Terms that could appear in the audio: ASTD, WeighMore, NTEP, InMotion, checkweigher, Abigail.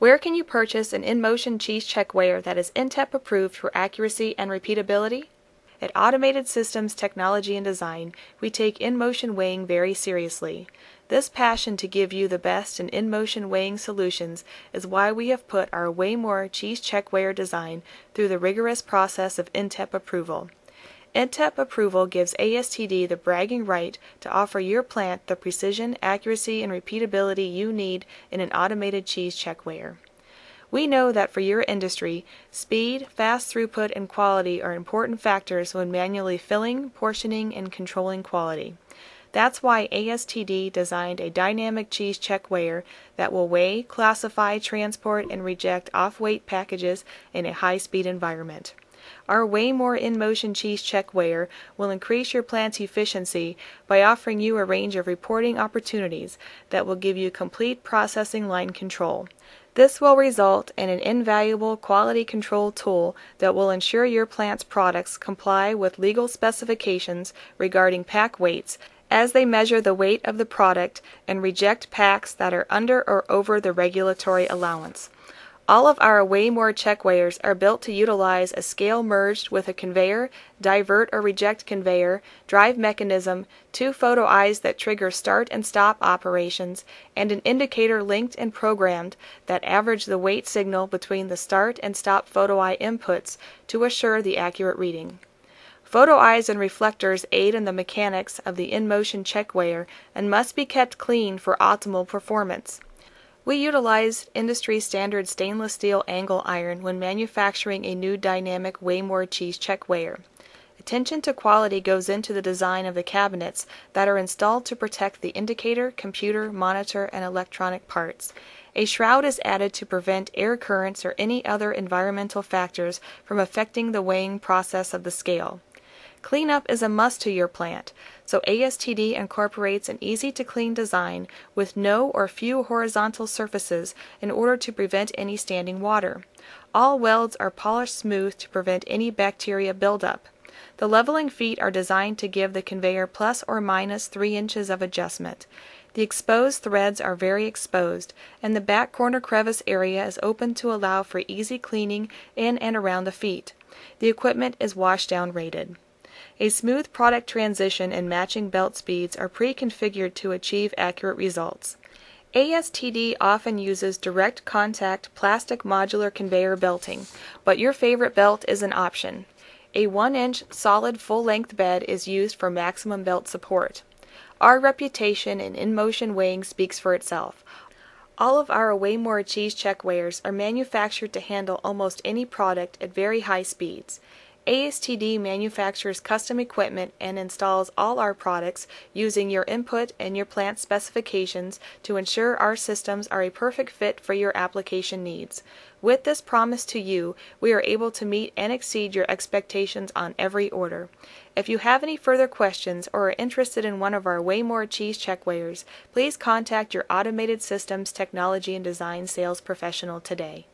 Where can you purchase an InMotion cheese check weigher that is NTEP approved for accuracy and repeatability? At Automated Systems Technology and Design, we take InMotion weighing very seriously. This passion to give you the best in InMotion weighing solutions is why we have put our WeighMore cheese check weigher design through the rigorous process of NTEP approval. NTEP approval gives ASTD the bragging right to offer your plant the precision, accuracy, and repeatability you need in an automated cheese check weigher. We know that for your industry, speed, fast throughput, and quality are important factors when manually filling, portioning, and controlling quality. That's why ASTD designed a dynamic cheese check weigher that will weigh, classify, transport, and reject off-weight packages in a high-speed environment. Our WeighMore InMotion cheese check weigher will increase your plant's efficiency by offering you a range of reporting opportunities that will give you complete processing line control. This will result in an invaluable quality control tool that will ensure your plant's products comply with legal specifications regarding pack weights as they measure the weight of the product and reject packs that are under or over the regulatory allowance. All of our WeighMore check weighers are built to utilize a scale merged with a conveyor, divert or reject conveyor, drive mechanism, two photo eyes that trigger start and stop operations, and an indicator linked and programmed that average the weight signal between the start and stop photo eye inputs to assure the accurate reading. Photo eyes and reflectors aid in the mechanics of the InMotion check weigher and must be kept clean for optimal performance. We utilize industry-standard stainless steel angle iron when manufacturing a new dynamic WeighMore cheese check weigher. Attention to quality goes into the design of the cabinets that are installed to protect the indicator, computer, monitor, and electronic parts. A shroud is added to prevent air currents or any other environmental factors from affecting the weighing process of the scale. Cleanup is a must to your plant, so ASTD incorporates an easy-to-clean design with no or few horizontal surfaces in order to prevent any standing water. All welds are polished smooth to prevent any bacteria buildup. The leveling feet are designed to give the conveyor plus or minus 3 inches of adjustment. The exposed threads are very exposed, and the back corner crevice area is open to allow for easy cleaning in and around the feet. The equipment is washdown rated. A smooth product transition and matching belt speeds are pre-configured to achieve accurate results. ASTD often uses direct contact plastic modular conveyor belting, but your favorite belt is an option. A 1-inch solid full-length bed is used for maximum belt support. Our reputation in InMotion weighing speaks for itself. All of our WeighMore cheese check weighers are manufactured to handle almost any product at very high speeds. ASTD manufactures custom equipment and installs all our products using your input and your plant specifications to ensure our systems are a perfect fit for your application needs. With this promise to you, we are able to meet and exceed your expectations on every order. If you have any further questions or are interested in one of our WeighMore cheese check weighers, please contact your Automated Systems Technology and Design sales professional today.